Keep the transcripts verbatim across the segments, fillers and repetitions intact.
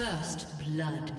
First blood.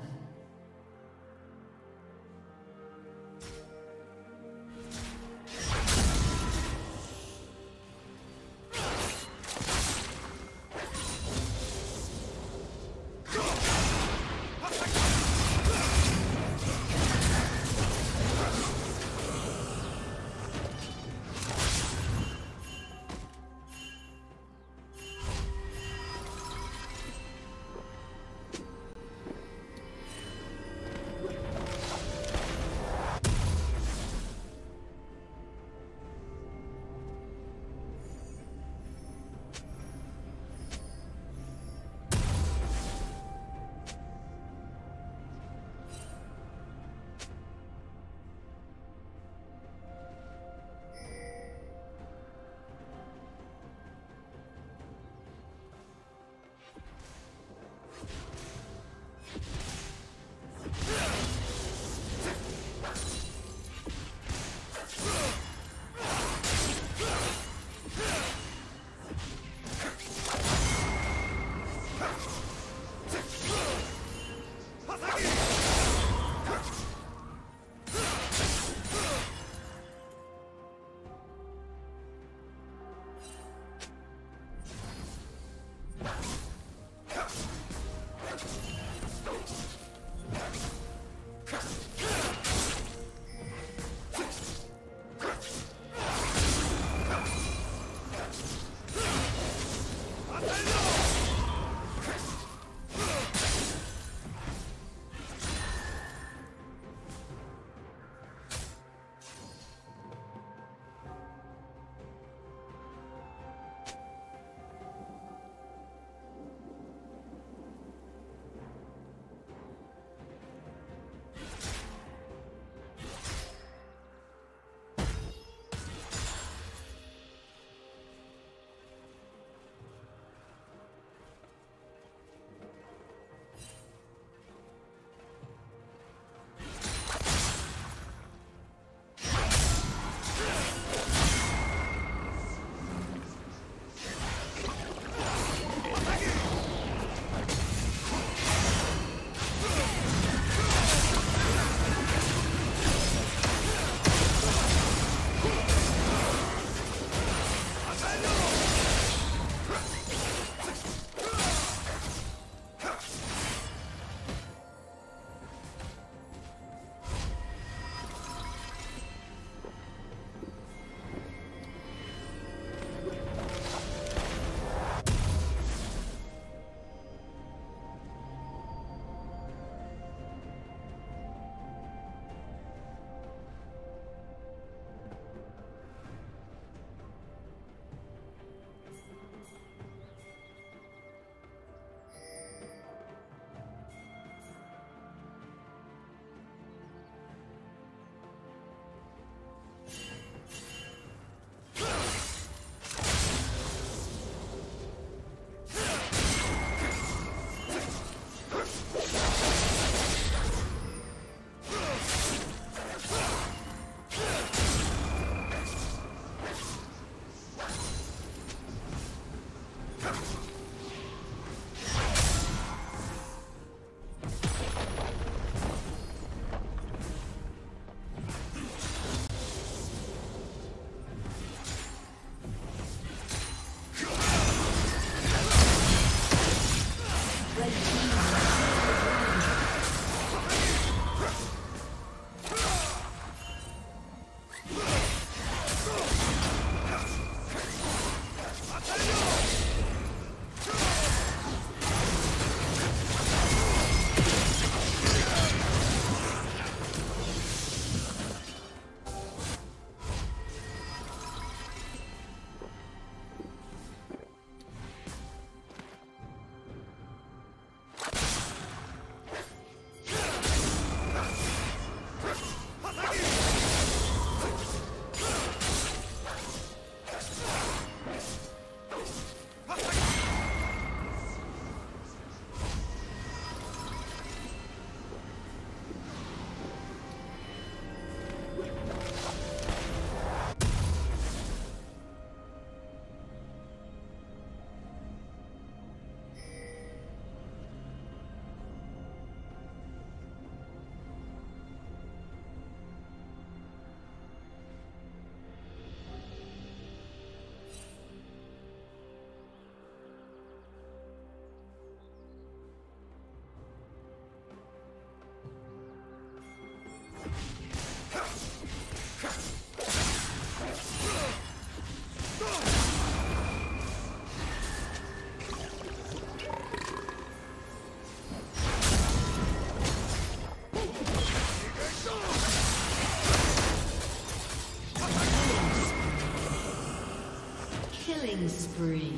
Killing spree.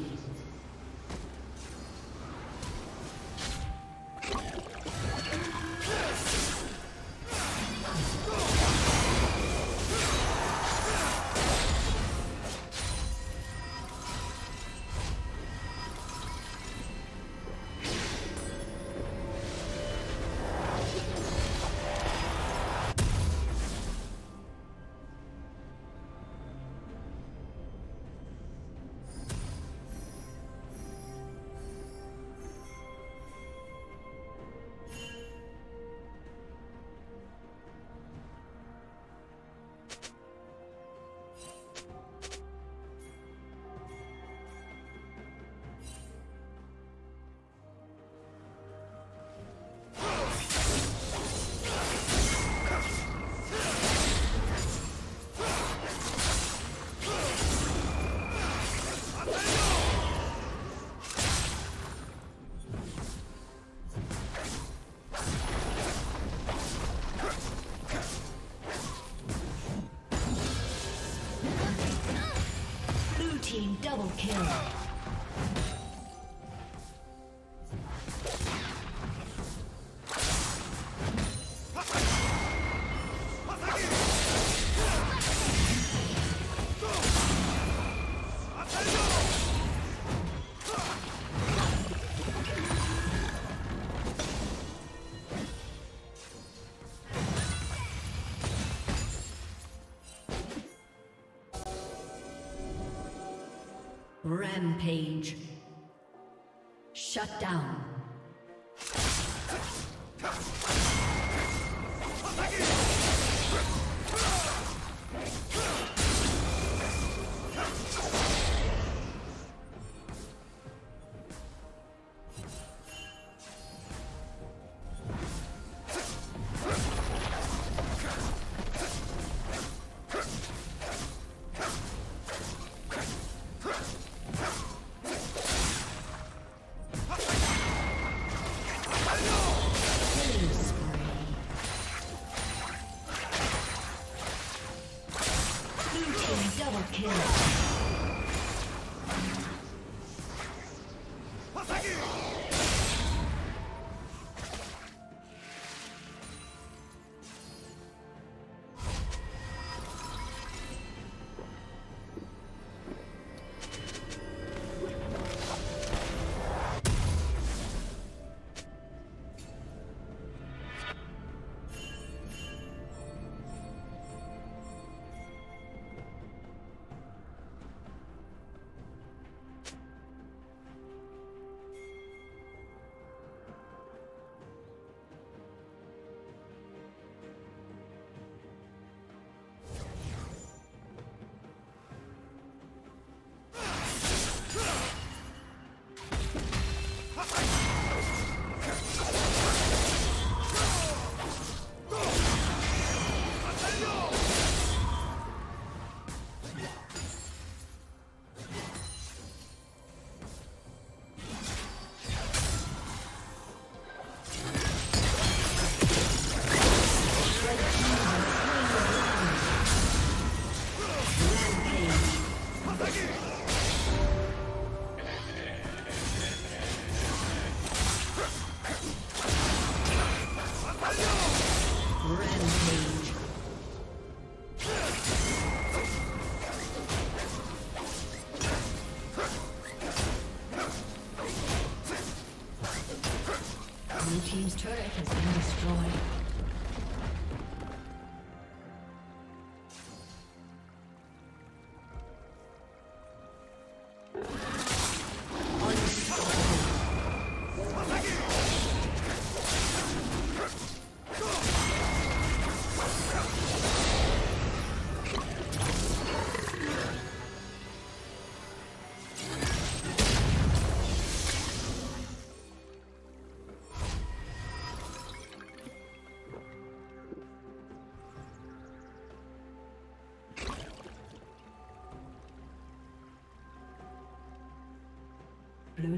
Double kill. Rampage. Shut down. Team's turret has been destroyed. Blue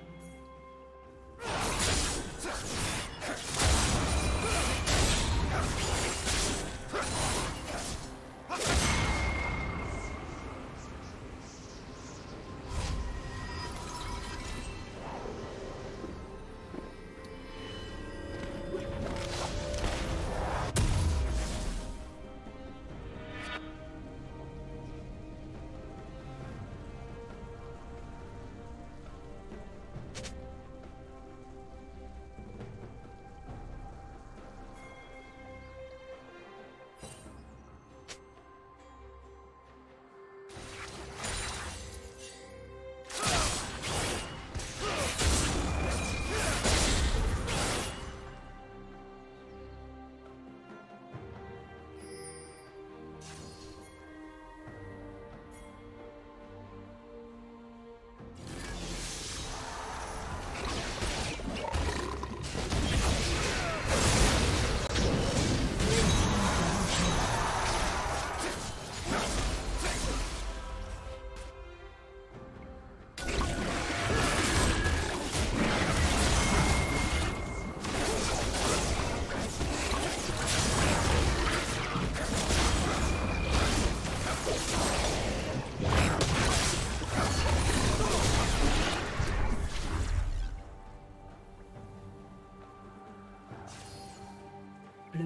Blue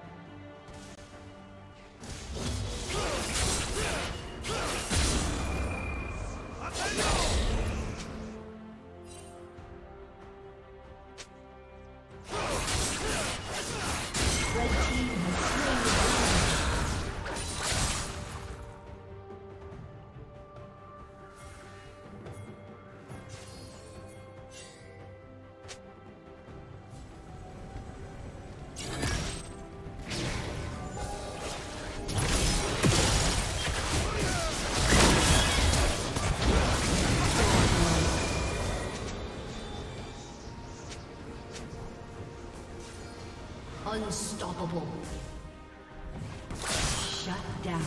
Unstoppable. Shut down.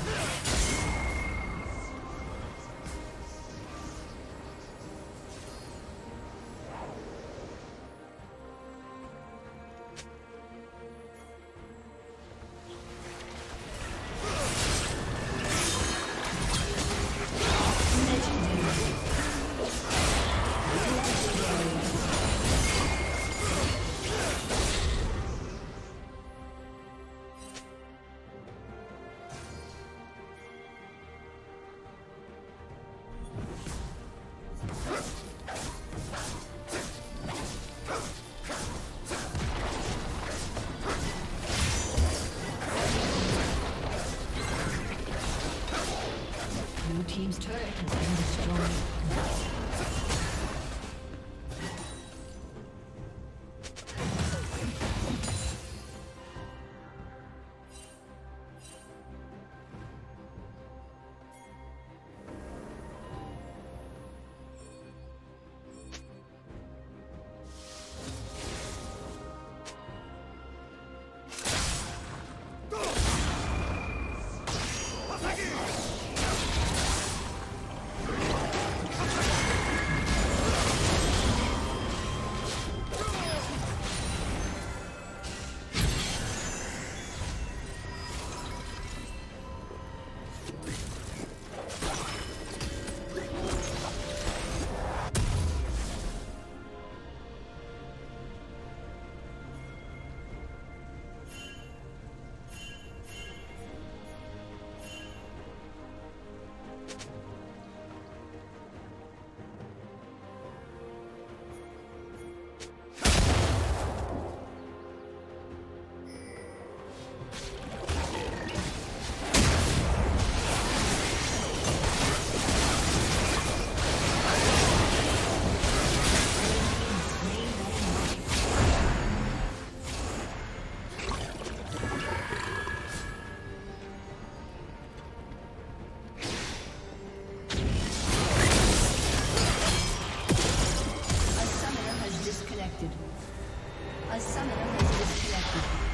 Team's turret has been destroyed. A summoner has disconnected.